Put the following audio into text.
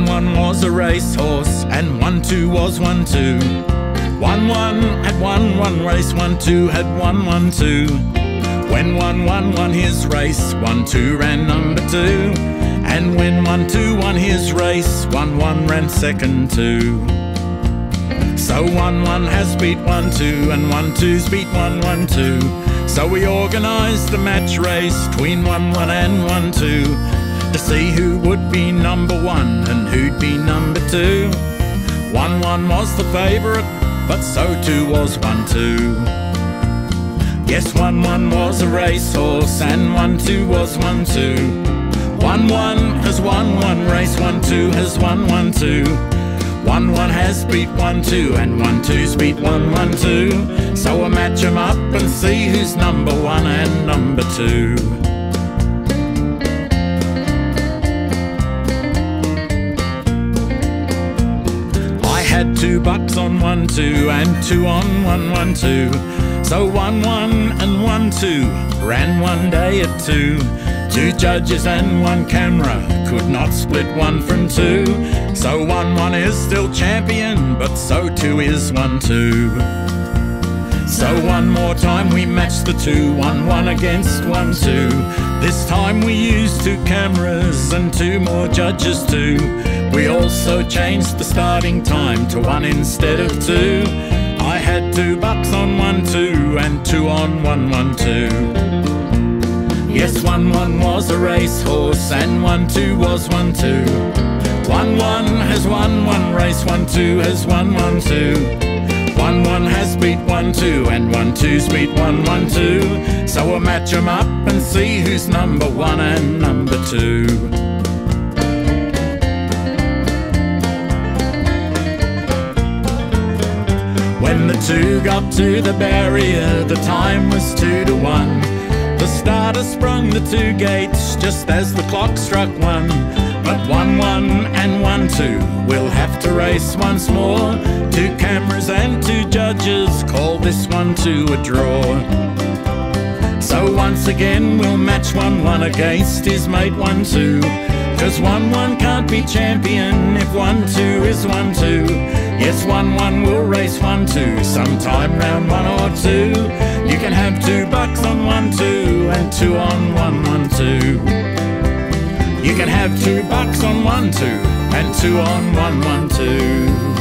1-1 was a racehorse, and 1-2 was 1-2. 1-1 had 1-1 race, 1-2 had 1-1-2. When 1-1 won his race, 1-2 ran number 2. And when 1-2 won his race, 1-1 ran second 2. So 1-1 has beat 1-2, and 1-2's beat 1-1-2. So we organised the match race between 1-1 and 1-2 to see who would be number 1 and who'd be number 2. 1-1 was the favourite, but so too was 1-2. Yes, 1-1 was a racehorse, and 1-2 was 1-2. 1-1 has 1-1 race, 1-2 has 1-1-2. 1-1 has beat 1-2, and 1-2's beat 1-1-2. So we'll match them up and see who's number 1 and number 2. I had $2 on 1-2 and 2 on 1-1-2. So 1-1 and 1-2 ran one day at 2. 2 judges and 1 camera could not split 1 from 2. So 1-1 is still champion, but so too is 1-2. So one more time we matched the 2-1-1 against 1-2. This time we used 2 cameras and 2 more judges too. We also changed the starting time to 1 instead of 2. I had $2 on 1-2 and 2 on 1-1-2. Yes, 1-1 was a racehorse, and 1-2 was 1-2. 1-1 has 1-1 race, 1-2 has 1-1-2. 1-1 has beat 1-2, and 1-2's beat 1-1-2. So we'll match them up and see who's number 1 and number 2. When the 2 got to the barrier, the time was 2 to 1. The starter sprung the 2 gates just as the clock struck 1. But 1-1 and 1-2 will have to race once more. 2 cameras and 2 judges call this 1-2 a draw. So once again we'll match 1-1 against his mate 1-2. 'Cause 1-1 can't be champion if 1-2 is 1-2. Yes, 1-1 will race 1-2 sometime round 1 or 2. You can have $2 on 1-2 and 2 on 1-1-2. You can have $2 on 1-2 and 2 on 1-1-2.